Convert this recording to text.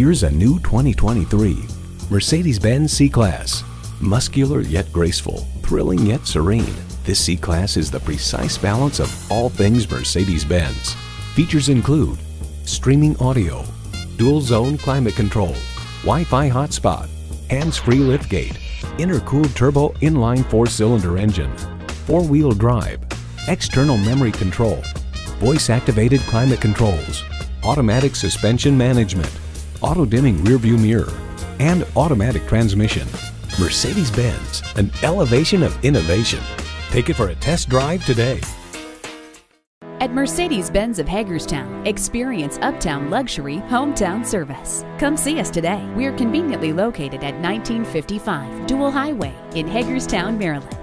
Here's a new 2023 Mercedes-Benz C-Class. Muscular yet graceful, thrilling yet serene, this C-Class is the precise balance of all things Mercedes-Benz. Features include streaming audio, dual-zone climate control, Wi-Fi hotspot, hands-free liftgate, intercooled turbo inline four-cylinder engine, four-wheel drive, external memory control, voice-activated climate controls, automatic suspension management, auto-dimming rearview mirror, and automatic transmission. Mercedes-Benz, an elevation of innovation. Take it for a test drive today. At Mercedes-Benz of Hagerstown, experience uptown luxury, hometown service. Come see us today. We're conveniently located at 1955 Dual Highway in Hagerstown, Maryland.